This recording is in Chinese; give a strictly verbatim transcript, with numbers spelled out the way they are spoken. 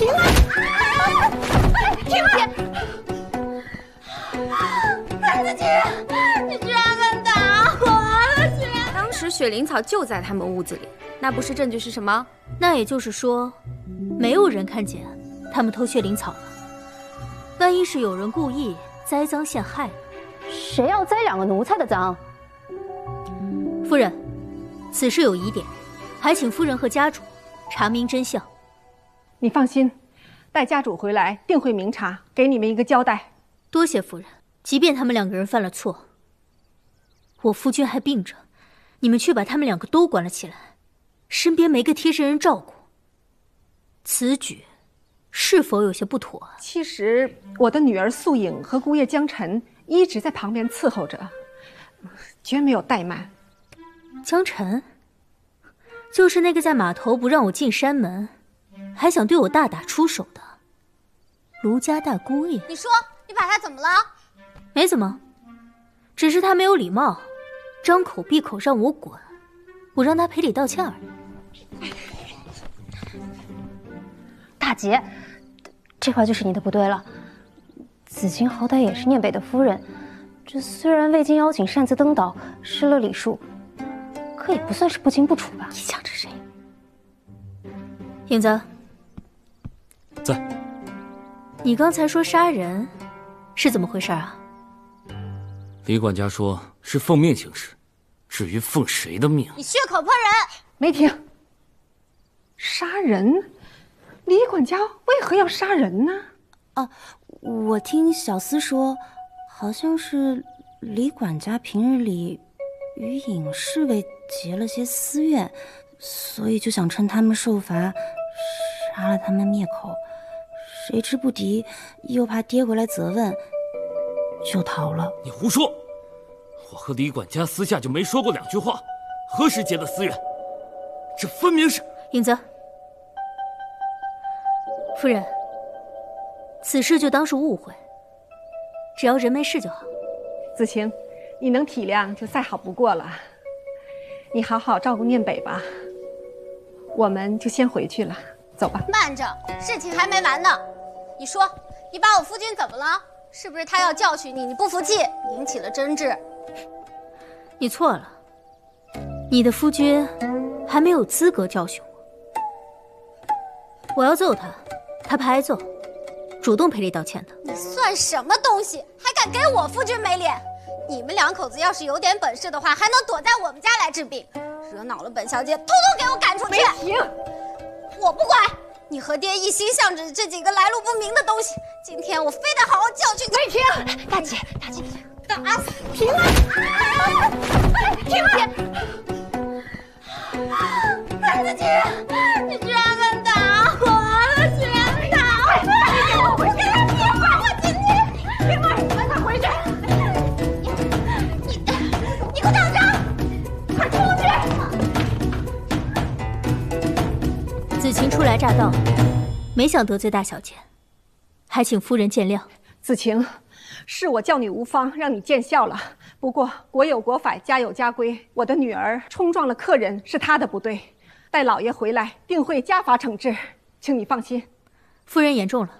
婷儿，啊，婷儿，孩子，竟你居然敢打我！竟然！当时雪灵草就在他们屋子里，那不是证据是什么？那也就是说，没有人看见他们偷雪灵草了。万一是有人故意栽赃陷害呢？谁要栽两个奴才的赃？夫人，此事有疑点，还请夫人和家主查明真相。 你放心，待家主回来定会明察，给你们一个交代。多谢夫人。即便他们两个人犯了错，我夫君还病着，你们却把他们两个都关了起来，身边没个贴身人照顾，此举是否有些不妥啊？其实我的女儿素影和姑爷江晨一直在旁边伺候着，绝没有怠慢。江晨，就是那个在码头不让我进山门。 还想对我大打出手的卢家大姑爷，你说你把他怎么了？没怎么，只是他没有礼貌，张口闭口让我滚，我让他赔礼道歉而已。大姐，这块就是你的不对了。紫金好歹也是念北的夫人，这虽然未经邀请擅自登岛，失了礼数，可也不算是不清不楚吧？你想着谁？ 影子，在。你刚才说杀人，是怎么回事啊？李管家说是奉命行事，至于奉谁的命，你血口喷人！没听。杀人？李管家为何要杀人呢？啊，我听小厮说，好像是李管家平日里与尹侍卫结了些私怨，所以就想趁他们受罚。 杀了他们灭口，谁知不敌，又怕爹回来责问，就逃了。你胡说！我和李管家私下就没说过两句话，何时结的私怨？这分明是……影子，夫人，此事就当是误会，只要人没事就好。子晴，你能体谅就再好不过了。你好好照顾念北吧，我们就先回去了。 走吧，慢着，事情还没完呢。你说，你把我夫君怎么了？是不是他要教训你，你不服气，引起了争执？你错了，你的夫君还没有资格教训我。我要揍他，他怕挨揍，主动赔礼道歉的。你算什么东西？还敢给我夫君没脸？你们两口子要是有点本事的话，还能躲在我们家来治病。惹恼了本小姐，通通给我赶出去！梅婷。 我不管，你和爹一心向着这几个来路不明的东西，今天我非得好好教训你！梅婷，大姐，大姐，大啊！婷儿，婷儿，孩子，竟然，你居然敢打我！竟然打我！我给他爹把我今天，婷儿，赶快回去！你，你给我等着，快出去！ 子晴初来乍到，没想得罪大小姐，还请夫人见谅。子晴，是我教你无方，让你见笑了。不过国有国法，家有家规。我的女儿冲撞了客人，是她的不对。待老爷回来，定会家法惩治，请你放心。夫人言重了。